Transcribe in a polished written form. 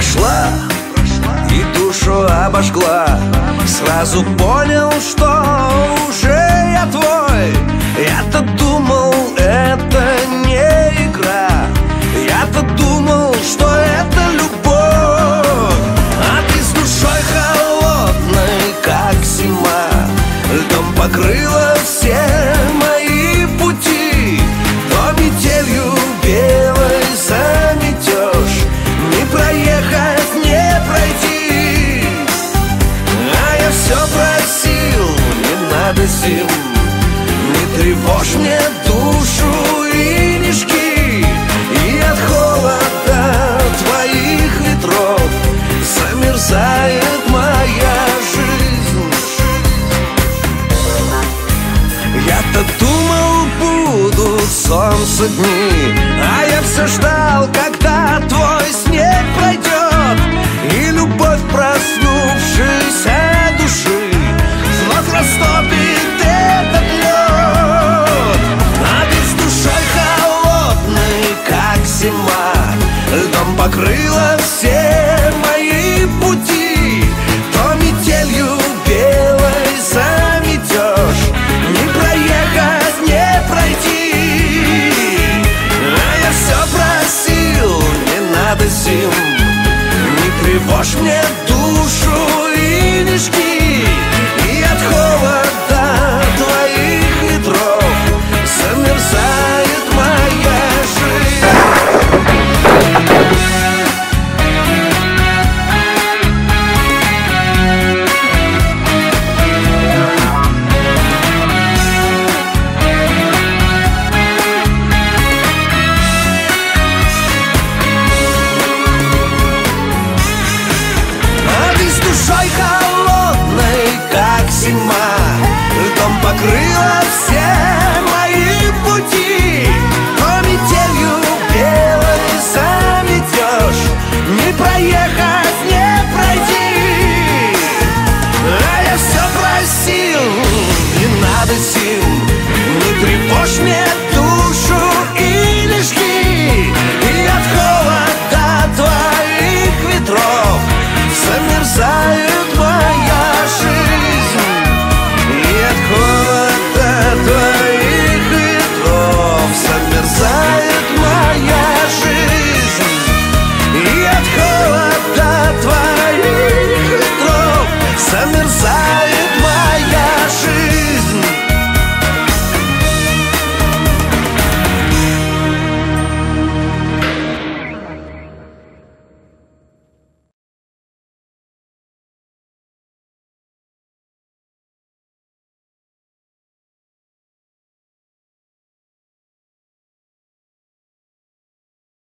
прошла и душу обожгла. Сразу понял, что уже я твой. Я-то думал, это не игра. Я-то думал, что это любовь. А ты с душой холодной, как зима, льдом покрыла все мои пути. То метелью белой заметешь, не проехать, не пройти. А я все просил, не надо зим, не тревожь мне душу и нежки. И от холода твоих ветров замерзает моя жизнь. Я-то думал, будут солнце дни, а я все ждал.